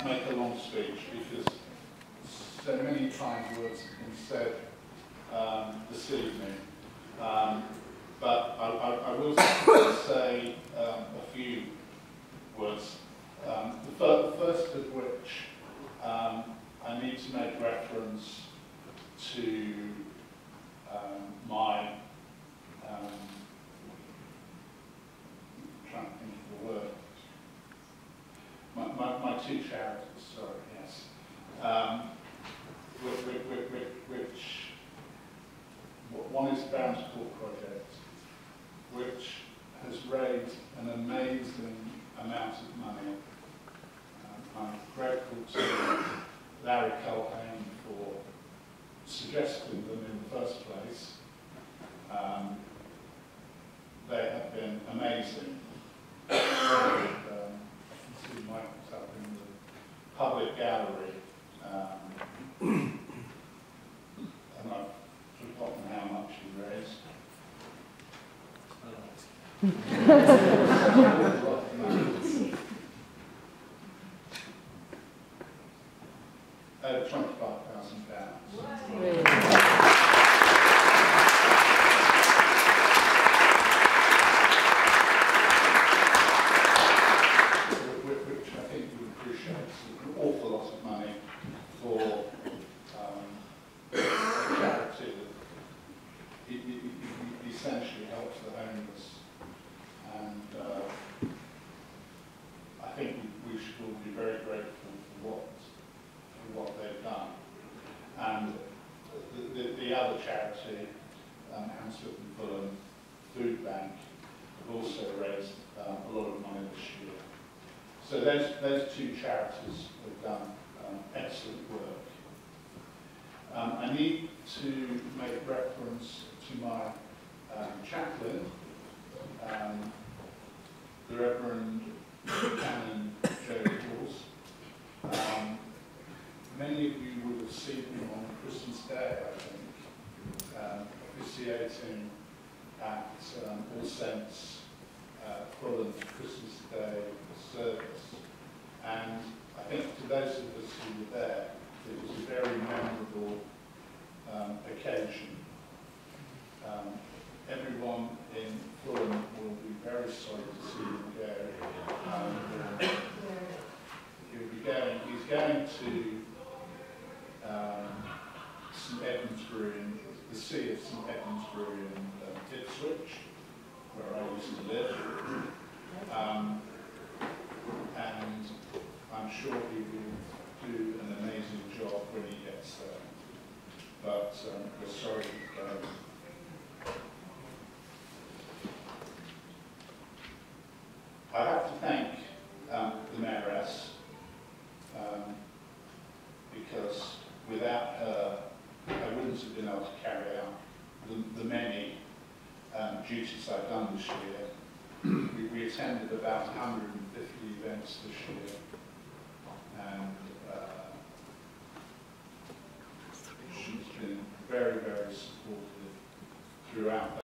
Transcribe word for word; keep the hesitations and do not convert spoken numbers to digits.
can't make a long speech because so many kind words have been said um, this evening. Um, but I, I, I will say um, a few words. Um, the, fir the first of which, um, I need to make reference to um, my um, trying to think of the word. My, my, my two charities, sorry, yes. Um, which, which, which, which, one is Bountiful Project, which has raised an amazing amount of money. Um, I'm grateful to Larry Culham for suggesting them in the first place. Um, they have been amazing. Michael's up in the public gallery, um, and I've forgotten how much he raised. uh, twenty-five thousand pounds. Um, Hammersmith and Fulham Food Bank have also raised um, a lot of money this year. So those, those two charities have done um, excellent work. Um, I need to make reference to my um, chaplain, um, the Reverend Canon Joe Dawes. Um, many of you would have seen him on Christmas Day, I think. Um, officiating at um, All Saints uh, Fulham Christmas Day service, and I think to those of us who were there, it was a very memorable um, occasion. Um, everyone in Fulham will be very sorry to see him go. Um, he'll be going. He's going to um, Saint Edmundsbury in the Sea of Saint Edmundsbury in uh, Ipswich, where I used to live, um, and I'm sure he will do an amazing job when he gets there, but um, we're sorry he's going. I have to thank um, the Mayoress, um, because without her, I wouldn't have been able to carry out the, the many um, duties I've done this year. We, we attended about one hundred and fifty events this year, and uh, she's been very, very supportive throughout that.